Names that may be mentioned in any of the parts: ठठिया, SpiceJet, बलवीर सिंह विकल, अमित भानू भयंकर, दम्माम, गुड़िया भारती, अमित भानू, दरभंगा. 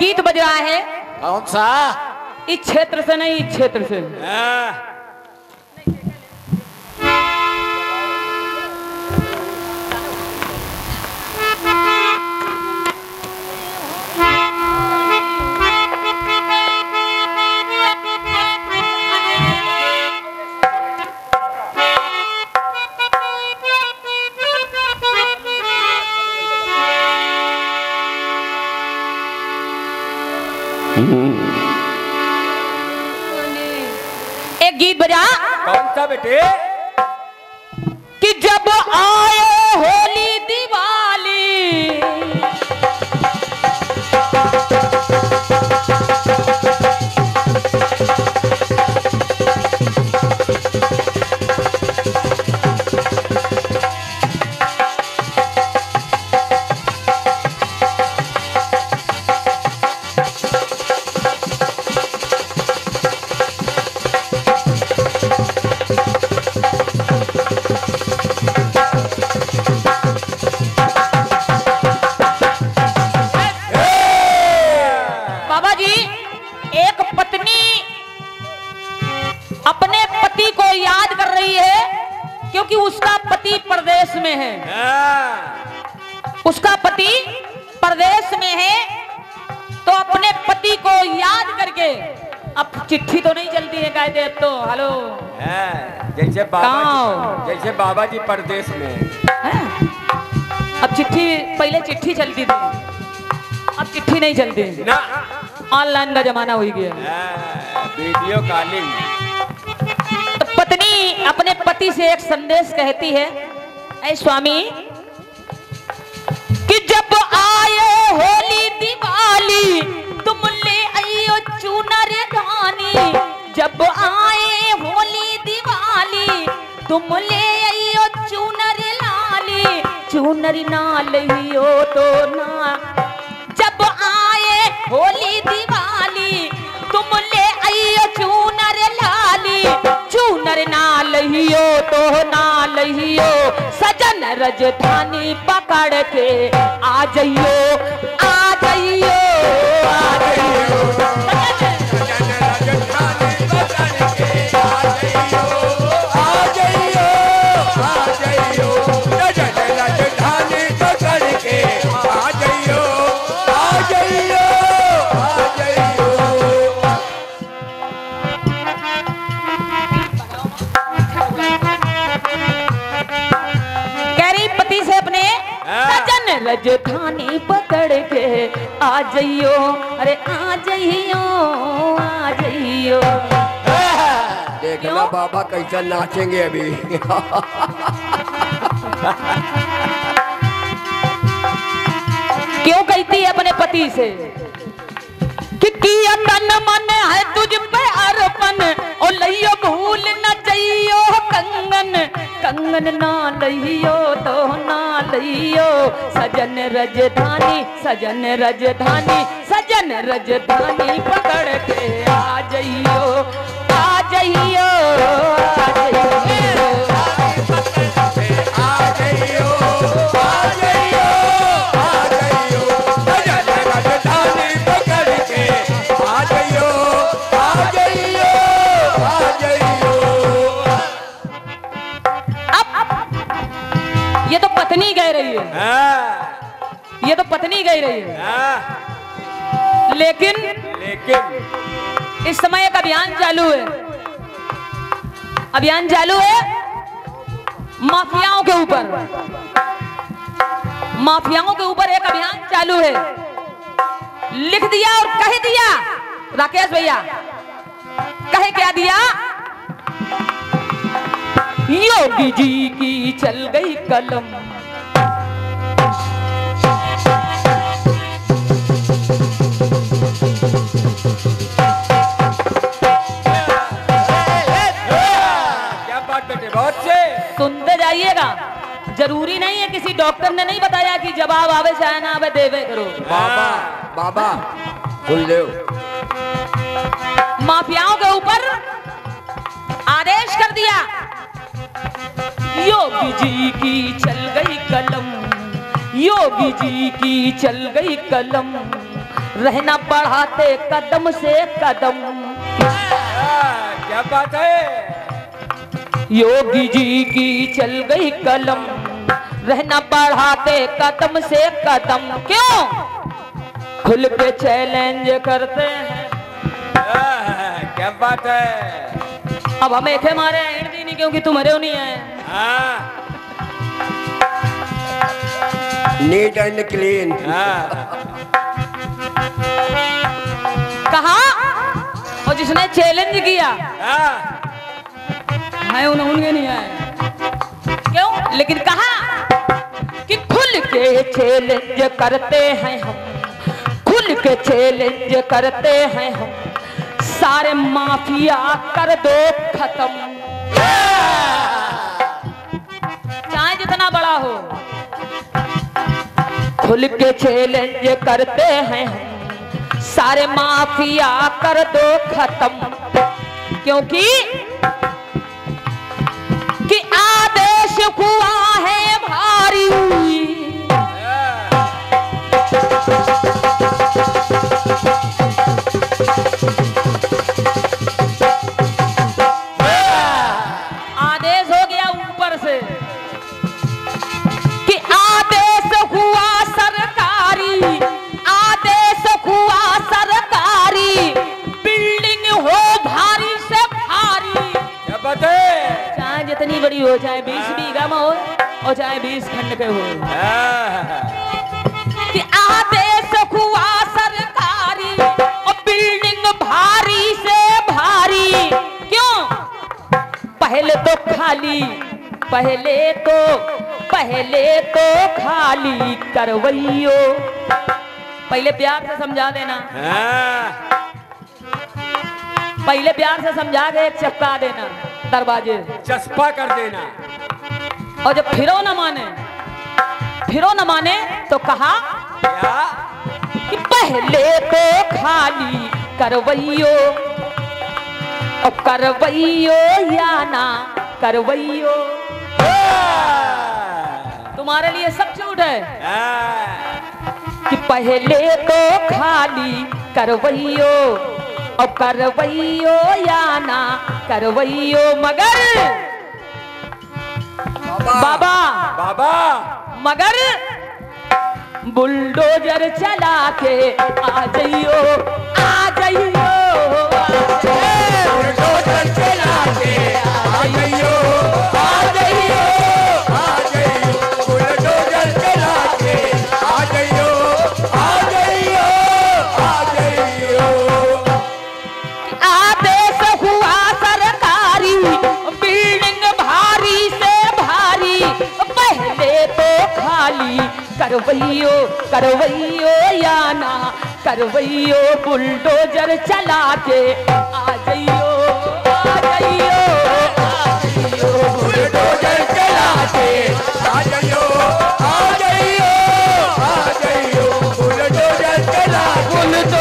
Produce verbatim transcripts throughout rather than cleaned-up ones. गीत बज रहा है। कौन सा? इस क्षेत्र से नहीं, इस क्षेत्र से। एक गीत बजा। कौन सा बेटे? कि जब आए होली दिवाली चिट्ठी तो नहीं चलती है कायदे तो। हेलो, जैसे बाबा जैसे बाबा जी परदेश में है। अब चिट्ठी, पहले चिट्ठी चलती थी, अब चिट्ठी नहीं चलती ना। ऑनलाइन का जमाना हो गया, वीडियो कॉलिंग। तो पत्नी अपने पति से एक संदेश कहती है, ऐ स्वामी कि जब आए होली दिवाली चूनर धानी, जब आए होली दिवाली तुम ले आइयो चूनर लाली, चूनर ना लियो तो ना। जब आए होली दिवाली तुम ले आइयो चूनर लाली, चूनर ना लियो तो ना लियो, सजन रजधानी पकड़ के आ जाइयो, आ जाइयो, आ जाइयो। रजधानी पकड़ के आ जाइयो, अरे आ जाइयो, आ जाइयो। देखना बाबा कैसा नाचेंगे अभी। क्यों कहती है अपने पति से कि किया तन मन है तुझ पे अर्पण, और लियो भूल न जाइयो कंगन, कंगन ना लियो तो ना लियो, सजन रजधानी, सजन रजधानी, सजन रजधानी पकड़ के आ जाइयो, आ जाइयो, आ जाइयो, आ जाइयो, आ जाइयो। पत्नी कह रही है, ये तो पत्नी कह रही है, लेकिन लेकिन इस समय एक अभियान चालू है, अभियान चालू है माफियाओं के ऊपर, माफियाओं के ऊपर एक अभियान चालू है। लिख दिया और कह दिया राकेश भैया, कह क्या दिया? योगी जी की चल गई कलम, सुनते जाइएगा। जरूरी नहीं है, किसी डॉक्टर ने नहीं बताया कि जवाब आवे चाहे ना आवे देवे करो। बाबा बाबा बुलदेव माफियाओं के ऊपर आदेश कर दिया, योगी जी की चल गई कलम, योगी जी की चल गई कलम, रहना बढ़ाते कदम से कदम। क्या बात है। योगी जी की चल गई कलम, रहना बढ़ाते कदम से कदम। क्यों खुल पे चैलेंज करते हैं। क्या बात है। अब हमें थे मारे हिंदी नहीं क्योंकि तुम हरे नहीं आए। Neat and clean. कहा और जिसने चैलेंज किया मैं उन्हें उनके नहीं आए। क्यों लेकिन कहा कि खुल के चैलेंज करते हैं हम, खुल के चैलेंज करते हैं हम, सारे माफिया कर दो खत्म। चाहे जितना बड़ा हो, खुल के चैलेंज करते हैं सारे माफिया कर दो खत्म। क्योंकि कि आदेश हुआ है भारी, आदेश हो गया ऊपर से कि आदेश हुआ आदेश हुआ सरकारी, बिल्डिंग हो भारी से भारी। क्या बात है। चाहे जितनी बड़ी हो, चाहे बीस बीघा में हो और चाहे बीस खंड के हो, कि आदेश हुआ सरकारी और बिल्डिंग भारी से भारी। क्यों पहले तो खाली, पहले तो पहले तो खाली करवैयो। पहले प्यार से समझा देना, पहले प्यार से समझा के चपका देना, दरवाजे चस्पा कर देना। और जब फिरो न माने, फिरो न माने तो कहा कि पहले तो खाली करवैयो और करवैयो या ना करवैयो। तुम्हारे लिए सब झूठ है कि पहले तो खाली करवैयो और करवैयो या ना करवैयो। मगर बाबा बाबा, बाबा। मगर बुलडोज़र चला के आ जाइयो, आ जाइयो, बुलडोज़र चला के आ जाइयो, आ जाइयो। करवैयो करवैयो या ना करवैयो, बुलडोज़र चला के आ जाइयो, आ जाइयो, आ जाइयो, बुलडोज़र चला के आ जाइयो, आ जाइयो, आ जाइयो, बुलडोज़र चला बुलडो।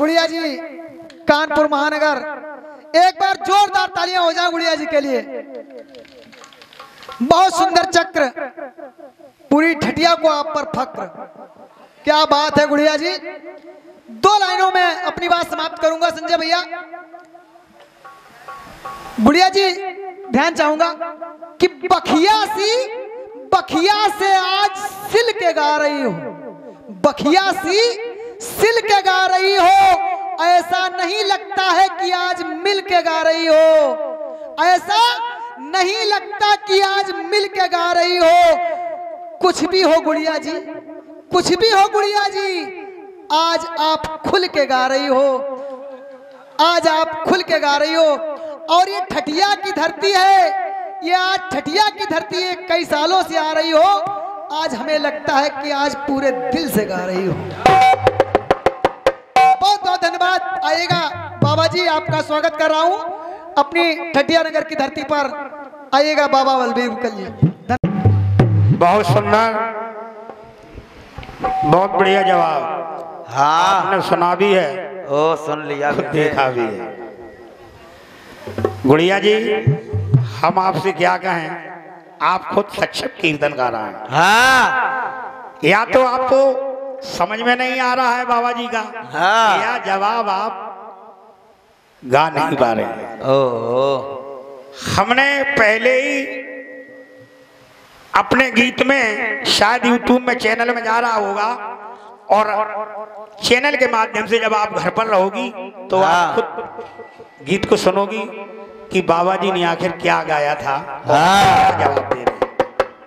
गुड़िया जी कानपुर महानगर, एक बार जोरदार तालियां हो जाए गुड़िया जी के लिए। बहुत सुंदर चक्र, पूरी ठठिया को आप पर फक्र। क्या बात है गुड़िया जी। दो लाइनों में अपनी बात समाप्त करूंगा संजय भैया। गुड़िया जी ध्यान चाहूंगा कि बखिया सी बखिया से आज सिल के गा रही हो, बखिया सी सिल के गा रही हो, ऐसा नहीं लगता है कि आज मिल के गा रही हो, ऐसा नहीं लगता कि आज मिल के गा रही हो। कुछ भी हो गुड़िया जी, कुछ भी हो गुड़िया जी, आज आप खुल के गा रही हो, आज आप खुल के गा रही हो। और ये ठठिया की धरती है, ये आज ठठिया की धरती है, कई सालों से आ रही हो, आज हमें लगता है कि आज पूरे दिल से गा रही हो। बहुत बहुत धन्यवाद। आइएगा बाबा जी, आपका स्वागत कर रहा हूँ अपनी ठठिया नगर की धरती पर। आइएगा बाबा बलवीर विकल जी। बहुत सुंदर, बहुत बढ़िया जवाब। हाँ आपने सुना भी है, ओ सुन लिया, देखा भी है। गुड़िया जी हम आपसे क्या कहें, आप खुद सक्षम कीर्तन गा रहा है। हाँ। या तो आपको समझ में नहीं आ रहा है बाबा जी का, हाँ। या जवाब आप गा नहीं पा रहे। ओ हमने पहले ही अपने गीत में, शायद यूट्यूब में चैनल में जा रहा होगा, और चैनल के माध्यम से जब आप घर पर रहोगी तो हाँ। आप खुद गीत को सुनोगी कि बाबा जी ने आखिर क्या गाया था। हाँ। जवाब दे रहे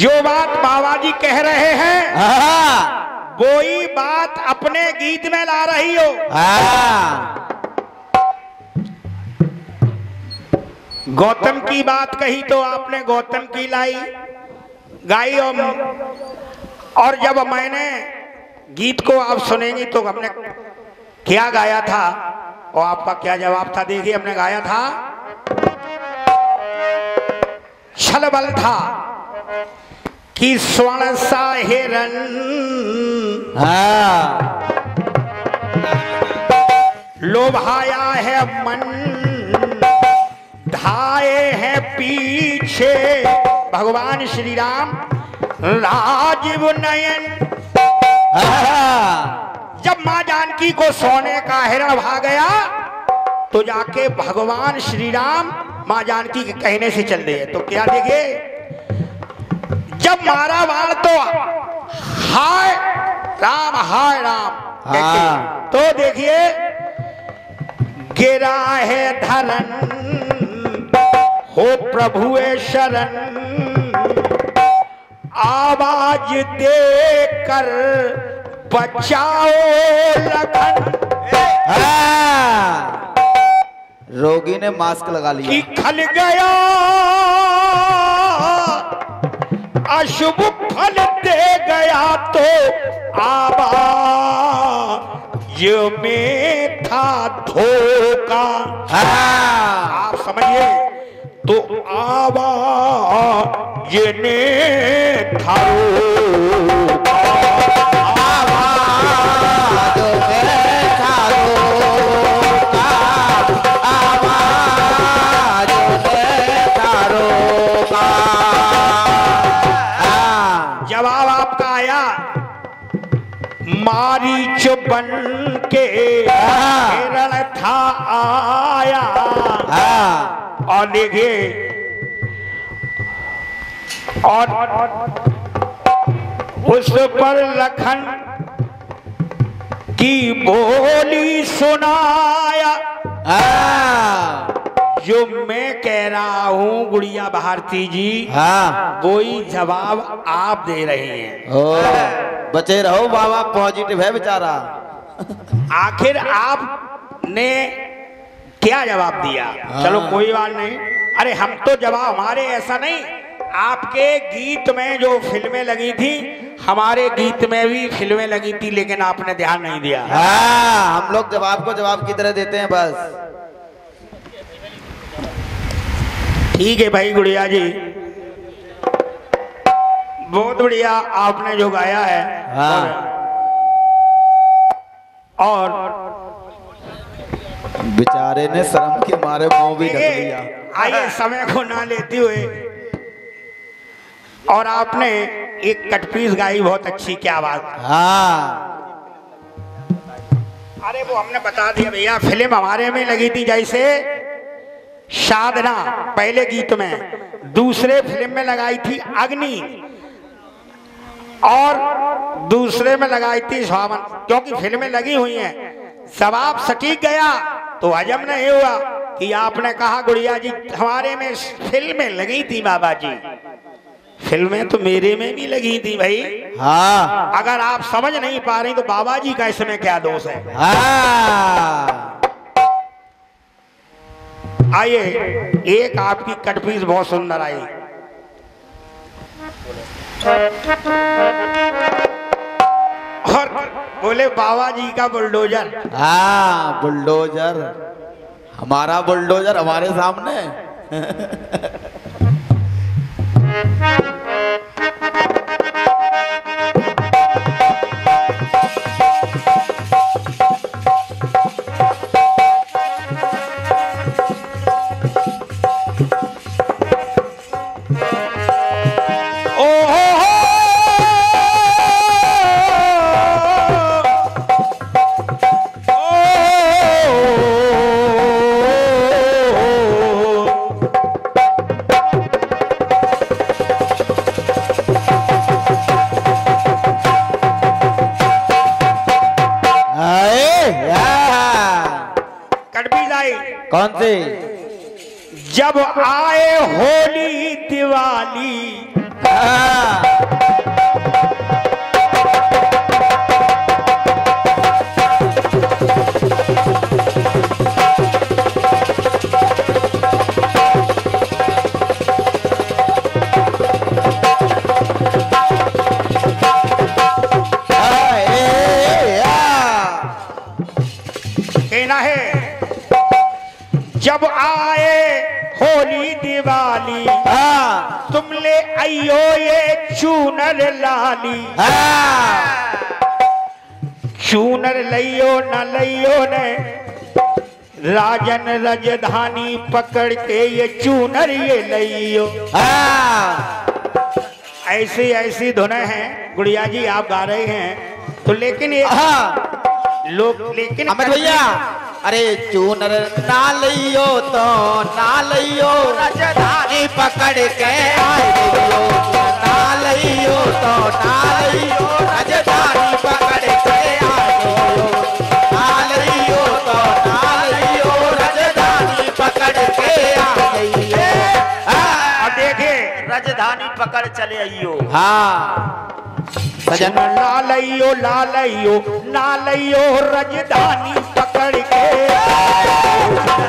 जो बात बाबा जी कह रहे हैं, हाँ। वो ही बात अपने गीत में ला रही हो। हाँ। गौतम की बात कही तो आपने गौतम की लाई गाई, और, और जब मैंने गीत को आप सुनेंगी तो हमने क्या गाया था और आपका क्या जवाब था। देखिए हमने गाया था, छल बल था कि स्वर्ण सा हिरन, हाँ। लोभाया है मन, धाये है पीछे भगवान श्री राम राजीव नयन। जब माँ जानकी को सोने का हिरण भा गया तो जाके भगवान श्री राम माँ जानकी के कहने से चल दिए, तो क्या देखिए जब मारा वाण तो हाय राम हाय राम, हाँ। तो देखिए गिरा है धरन हो प्रभुए शरण, आवाज देकर बचाओ लखन। रोगी ने मास्क लगा लिया कि खल गया अशुभ फल दे गया तो आवाज में था धोखा। आप समझिए तो आवाज ने जवाब आपका आया मारीच बन के हिरण था आया, और देखिए और उस पर लखन की बोली सुनाया। जो मैं कह रहा हूँ गुड़िया भारती जी, हाँ। वो ही जवाब आप दे रहे हैं। ओ, बचे रहो बाबा, पॉजिटिव है बेचारा। आखिर आपने क्या जवाब दिया? हाँ। चलो कोई बात नहीं, अरे हम तो जवाब हमारे ऐसा नहीं, आपके गीत में जो फिल्में लगी थी हमारे गीत में भी फिल्में लगी थी, लेकिन आपने ध्यान नहीं दिया। हाँ, हम लोग जवाब को जवाब की तरह देते हैं बस। ठीक है भाई गुड़िया जी, बहुत बढ़िया आपने जो गाया है। हाँ। और, और बेचारे ने शर्म के मारे मुंह भी ढक लिया। आइए समय को ना लेते हुए, और आपने एक कटपीस गाई बहुत अच्छी, क्या बात। हाँ। अरे वो हमने बता दिया भैया, फिल्म हमारे में लगी थी जैसे साधना पहले गीत में, दूसरे फिल्म में लगाई थी अग्नि, और दूसरे में लगाई थी सावन, क्योंकि फिल्में लगी हुई हैं। जवाब सटीक गया तो हजम नहीं हुआ कि आपने कहा गुड़िया जी हमारे में फिल्में लगी थी। बाबा जी फिल्में तो मेरे में भी लगी थी भाई। हाँ। अगर आप समझ नहीं पा रही तो बाबा जी का इसमें क्या दोष है? हाँ। आइए, एक आपकी कटपीस बहुत सुंदर आई। और बोले बाबा जी का बुलडोज़र। हाँ, बुलडोज़र हमारा बुलडोज़र हमारे सामने। कौन से? जब आए होली दिवाली, कहना है जब आए होली दिवाली, हाँ तुम ले आइयो ये चूनर लाली, हाँ चूनर लियो न लियो ने राजन राजधानी पकड़ के ये चूनर ये लियो। हाँ ऐसी ऐसी धुनें हैं गुड़िया जी आप गा रहे हैं तो, लेकिन ये हाँ लोग लेकिन अमित भैया, अरे चूनर ना लियो तो ना लियो राजधानी पकड़ के आए लियो, ना लियो तो ना लियो राजधानी पकड़ के आए लियो, ना लियो तो ना लियो राजधानी पकड़ के आए लियो। और देखे राजधानी पकड़ चले आइयो। हाँ भजन ना लियो ना लियो ना लियो राजधानी पकड़ के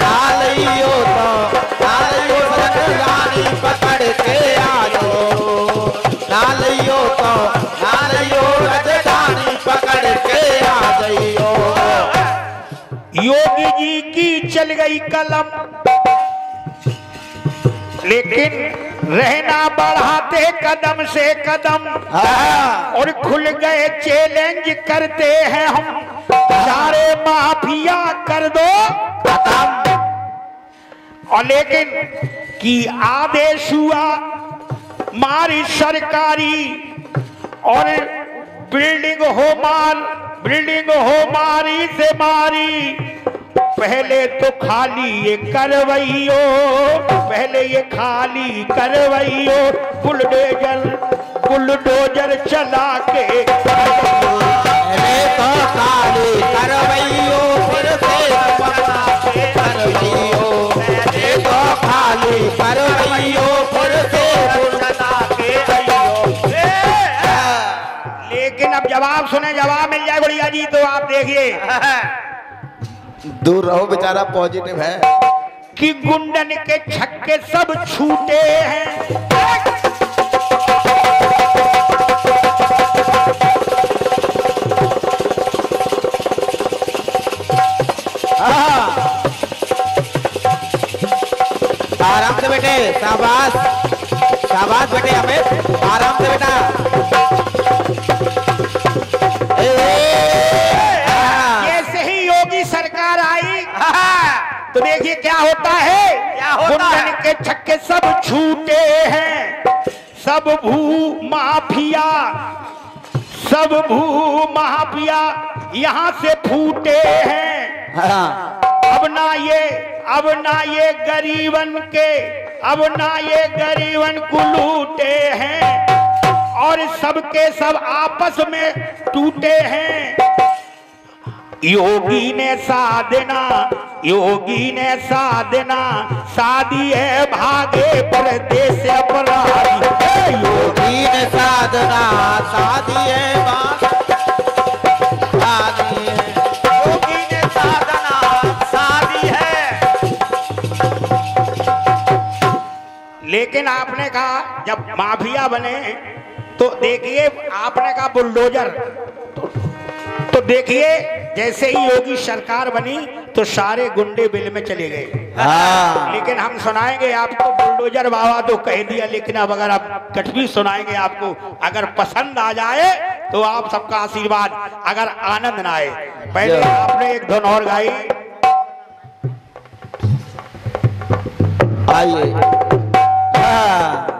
ना लियो तो ना लियो राजधानी पकड़ के आयो, ना लियो तो ना लियो राजधानी पकड़ के आ गयो। योगी जी की चल गई कलम, लेकिन रहना बढ़ाते कदम से कदम, और खुल गए चैलेंज करते हैं हम सारे माफिया कर दो खत्म। और लेकिन कि आदेश हुआ मारी सरकारी, और बिल्डिंग हो मार बिल्डिंग हो मारी से मारी, पहले तो खाली ये करवैयो, पहले ये खाली करवैयो, बुलडोज़र बुलडोज़र चला के पहले तो खाली करवैयो, फिर से बना के करवैयो, पहले तो खाली करवैयो, फिर से बना के करवैयो। लेकिन अब जवाब सुने, जवाब मिल जाए गुड़िया जी तो आप देखिए, दूर रहो बेचारा पॉजिटिव है कि गुंडन के छक्के सब छूटे हैं, आराम से बेटे, शाबाश शाबाश बेटे अमित, आराम से बेटा। ए तो देखिए क्या होता है, क्या होता है? के छक्के सब छूटे हैं, सब भू माफिया सब भू माफिया यहाँ से फूटे हैं। हाँ। अब ना ये अब ना ये गरीबन के अब ना ये गरीबन को लूटे हैं, और सबके सब आपस में टूटे हैं। योगी ने साधना योगी ने साधना शादी है भागे परदेश अपराधी, योगी ने साधना शादी है भागे, योगी ने साधना शादी है लेकिन आपने कहा जब माफिया बने तो देखिए, आपने कहा बुलडोज़र, तो देखिए जैसे ही योगी सरकार बनी तो सारे गुंडे बिल में चले गए। हाँ। लेकिन हम सुनाएंगे आपको बुलडोज़र बाबा तो कह दिया, लेकिन अब अगर आप कटवी सुनाएंगे आपको, अगर पसंद आ जाए तो आप सबका आशीर्वाद, अगर आनंद ना आए। पहले आपने एक धुन और गाई, आइए। हाँ।